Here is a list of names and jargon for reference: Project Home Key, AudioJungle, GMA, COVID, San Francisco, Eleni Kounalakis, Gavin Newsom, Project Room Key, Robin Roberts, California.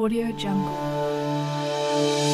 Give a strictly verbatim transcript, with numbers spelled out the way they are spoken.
AudioJungle.